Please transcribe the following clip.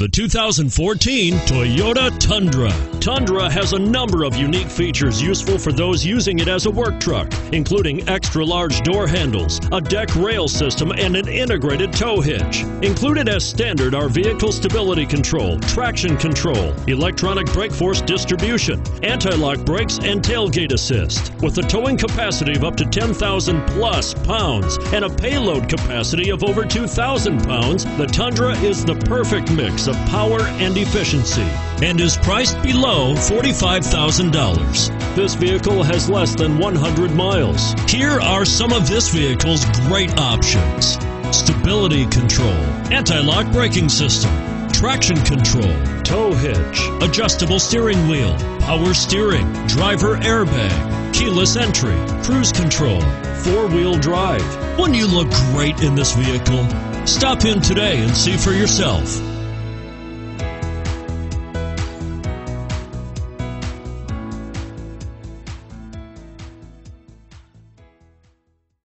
The 2014 Toyota Tundra. Tundra has a number of unique features useful for those using it as a work truck, including extra-large door handles, a deck rail system, and an integrated tow hitch. Included as standard are vehicle stability control, traction control, electronic brake force distribution, anti-lock brakes, and tailgate assist. With a towing capacity of up to 10,000 plus pounds and a payload capacity of over 2,000 pounds, the Tundra is the perfect mix of power and efficiency, and is priced below $45,000. This vehicle has less than 100 miles. Here are some of this vehicle's great options: stability control, anti-lock braking system, traction control, tow hitch, adjustable steering wheel, power steering, driver airbag, keyless entry, cruise control, four-wheel drive. Wouldn't you look great in this vehicle? Stop in today and see for yourself.